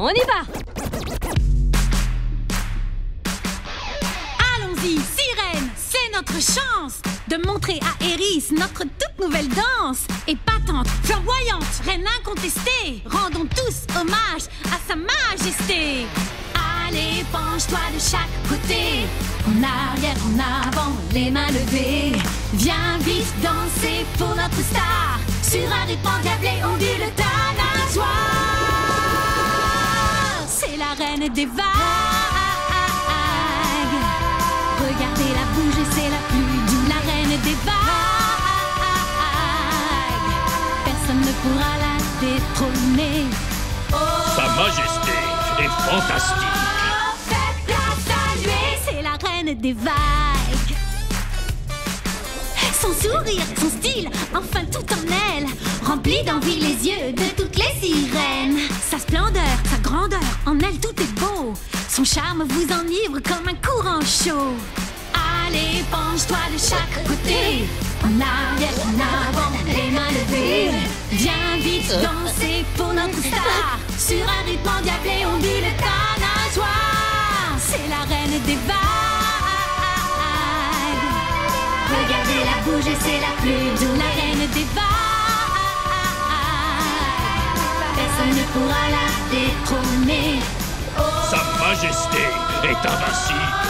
On y va! Allons-y, sirène! C'est notre chance de montrer à Eris notre toute nouvelle danse. Épatante, flamboyante, reine incontestée. Rendons tous hommage à sa majesté. Allez, penche-toi de chaque côté. En arrière, en avant, les mains levées. Viens vite danser pour notre star. Sur un rythme endiablé, ondule ta nageoire. C'est la reine des vagues. Regardez-la bouger, c'est la plus douce. La reine des vagues. Personne ne pourra la détrôner. Oh, sa majesté est fantastique. Faites la saluer, c'est la reine des vagues. Son sourire, son style, enfin tout en elle, remplit d'envie les yeux de toutes les sirènes. Sa splendeur, sa grandeur, en elle tout est beau. Son charme vous enivre comme un courant chaud. Allez, penche-toi de chaque côté. En arrière, en avant, les mains levées. Viens vite danser pour notre star. Sur un rythme endiablé, ondule ta nageoire. C'est la reine des vagues. Regardez-la bouger, c'est la plus douce, la reine des vagues. Personne ne pourra la détrôner. Oh, sa majesté est invincible.